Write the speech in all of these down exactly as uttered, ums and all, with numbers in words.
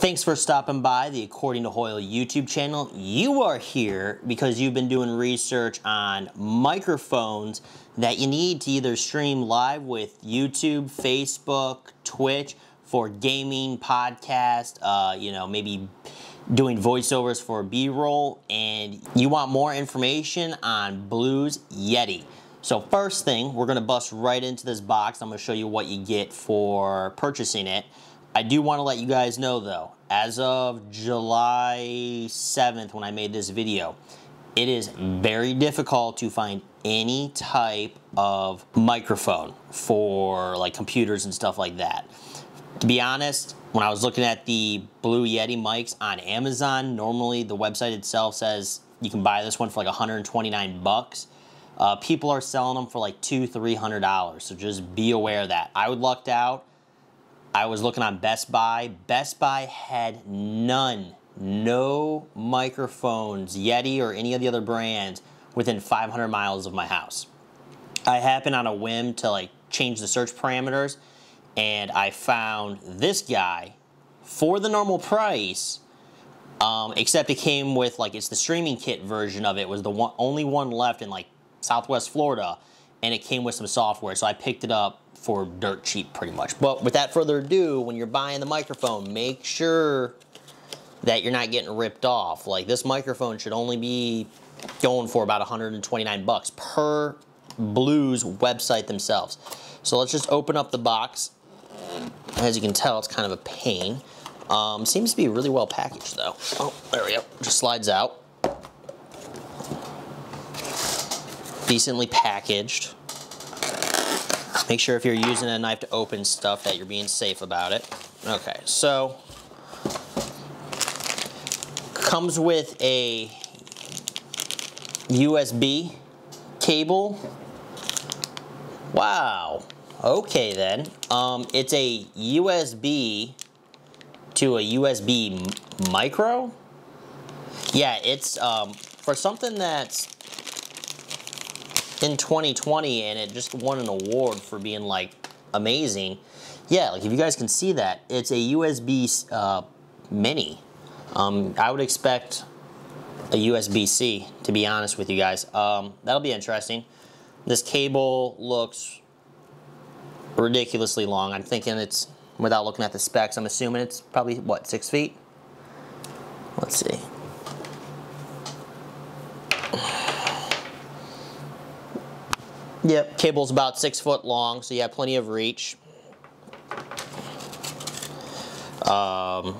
Thanks for stopping by the According to Hoyle YouTube channel. You are here because you've been doing research on microphones that you need to either stream live with YouTube, Facebook, Twitch for gaming, podcast, uh, you know, maybe doing voiceovers for B-roll, and you want more information on Blue's Yeti. So first thing, we're gonna bust right into this box. I'm gonna show you what you get for purchasing it. I do want to let you guys know though, as of July seventh when I made this video, it is very difficult to find any type of microphone for like computers and stuff like that. To be honest, when I was looking at the Blue Yeti mics on Amazon, normally the website itself says you can buy this one for like one hundred twenty-nine bucks. Uh, people are selling them for like two, three hundred dollars, so just be aware of that. I lucked out. I was looking on Best Buy. Best Buy had none, no microphones, Yeti or any of the other brands within five hundred miles of my house. I happened on a whim to like change the search parameters, and I found this guy for the normal price, um, except it came with like, it's the streaming kit version of it, was the one, only one left in like Southwest Florida, and it came with some software, so I picked it up for dirt cheap pretty much. But without further ado, when you're buying the microphone, make sure that you're not getting ripped off. Like, this microphone should only be going for about one hundred twenty-nine bucks per Blue's website themselves. So let's just open up the box. As you can tell, it's kind of a pain. Um, seems to be really well packaged though. Oh, there we go, just slides out. Decently packaged. Make sure if you're using a knife to open stuff that you're being safe about it. Okay, so comes with a U S B cable. Wow, okay then. Um, it's a U S B to a U S B micro? Yeah, it's um, for something that's in twenty twenty, and it just won an award for being like amazing. Yeah, like if you guys can see that, it's a U S B uh, mini. Um, I would expect a U S B C, to be honest with you guys. Um, that'll be interesting. This cable looks ridiculously long. I'm thinking it's, without looking at the specs, I'm assuming it's probably, what, six feet? Let's see. Yep, cable's about six foot long, so you have plenty of reach. Um,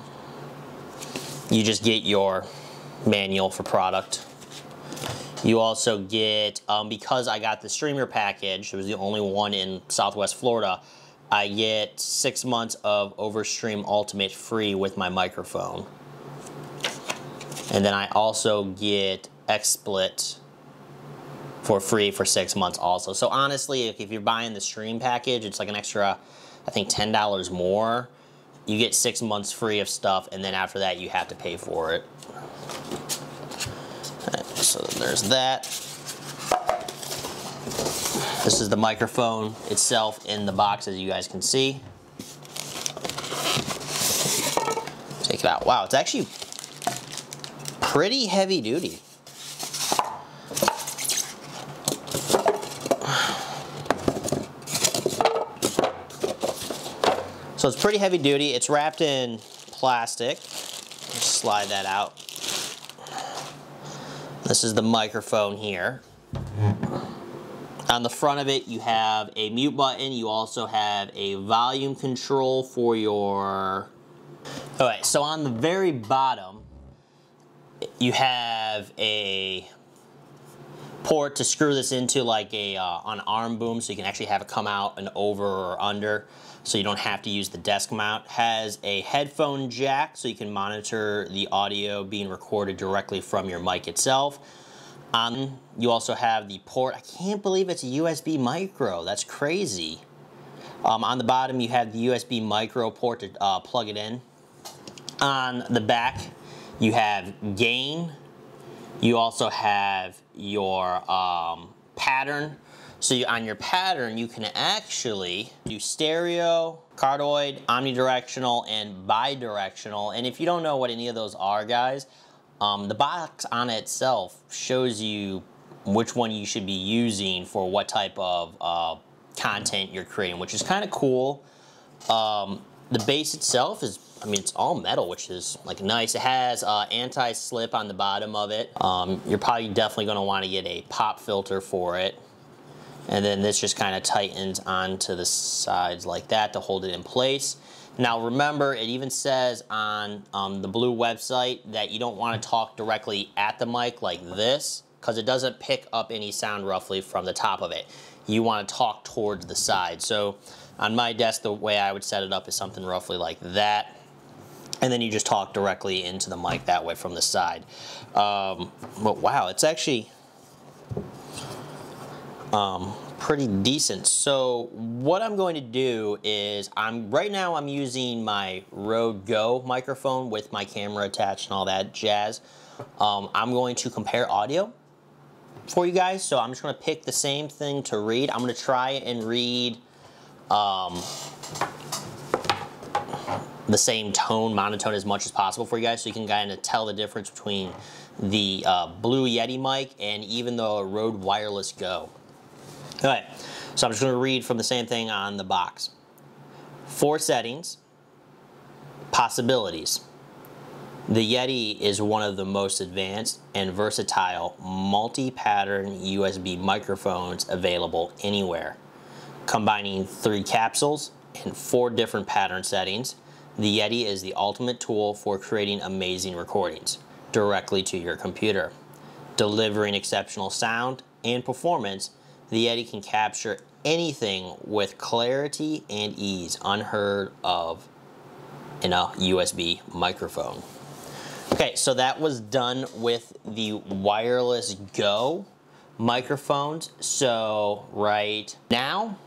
you just get your manual for product. You also get, um, because I got the streamer package, it was the only one in Southwest Florida, I get six months of Overstream Ultimate free with my microphone. And then I also get XSplit for free for six months also. So honestly, if you're buying the stream package, it's like an extra, I think ten dollars more. You get six months free of stuff, and then after that you have to pay for it. All right, so there's that. This is the microphone itself in the box, as you guys can see. Take it out. Wow, it's actually pretty heavy duty. So it's pretty heavy duty. It's wrapped in plastic. Just slide that out. This is the microphone here. On the front of it, you have a mute button. You also have a volume control for your... All right, so on the very bottom, you have a port to screw this into like a uh, an arm boom, so you can actually have it come out and over or under, so you don't have to use the desk mount. Has a headphone jack, so you can monitor the audio being recorded directly from your mic itself. Um, you also have the port. I can't believe it's a U S B micro. That's crazy. Um, on the bottom, you have the U S B micro port to uh, plug it in. On the back, you have gain. You also have your um, pattern. So you, on your pattern, you can actually do stereo, cardioid, omnidirectional, and bidirectional. And if you don't know what any of those are, guys, um, the box on itself shows you which one you should be using for what type of uh, content you're creating, which is kind of cool. Um, the base itself is, I mean, it's all metal, which is like nice. It has uh, anti-slip on the bottom of it. Um, you're probably definitely gonna wanna get a pop filter for it. And then this just kind of tightens onto the sides like that to hold it in place. Now remember, it even says on um, the Blue website that you don't wanna talk directly at the mic like this, because it doesn't pick up any sound roughly from the top of it. You wanna talk towards the side. So on my desk, the way I would set it up is something roughly like that. And then you just talk directly into the mic that way from the side. Um, but wow, it's actually um, pretty decent. So what I'm going to do is, I'm right now I'm using my Røde Go microphone with my camera attached and all that jazz. Um, I'm going to compare audio for you guys. So I'm just gonna pick the same thing to read. I'm gonna try and read um, the same tone, monotone as much as possible for you guys, so you can kind of tell the difference between the uh, Blue Yeti mic and even the Røde Wireless Go. All right, so I'm just gonna read from the same thing on the box. Four settings, possibilities. The Yeti is one of the most advanced and versatile multi-pattern U S B microphones available anywhere. Combining three capsules and four different pattern settings, the Yeti is the ultimate tool for creating amazing recordings directly to your computer. Delivering exceptional sound and performance, the Yeti can capture anything with clarity and ease unheard of in a U S B microphone. Okay, so that was done with the Wireless Go microphones. So right now,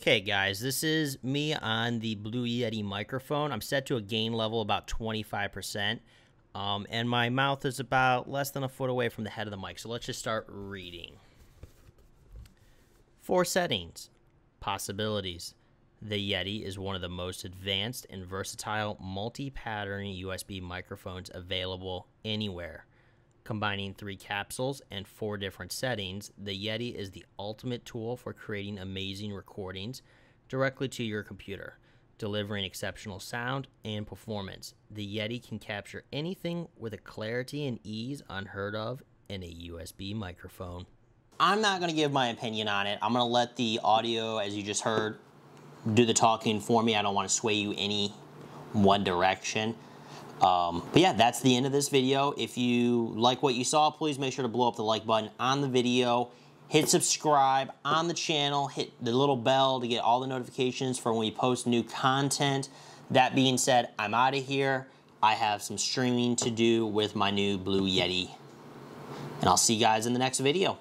okay guys, this is me on the Blue Yeti microphone. I'm set to a gain level about twenty-five percent, um, and my mouth is about less than a foot away from the head of the mic. So let's just start reading. Four settings, possibilities. The Yeti is one of the most advanced and versatile multi-pattern U S B microphones available anywhere. Combining three capsules and four different settings, the Yeti is the ultimate tool for creating amazing recordings directly to your computer. Delivering exceptional sound and performance, the Yeti can capture anything with a clarity and ease unheard of in a U S B microphone. I'm not going to give my opinion on it. I'm going to let the audio, as you just heard, do the talking for me. I don't want to sway you any one direction. Um, but yeah, that's the end of this video. If you like what you saw, please make sure to blow up the like button on the video. Hit subscribe on the channel. Hit the little bell to get all the notifications for when we post new content. That being said, I'm out of here. I have some streaming to do with my new Blue Yeti. And I'll see you guys in the next video.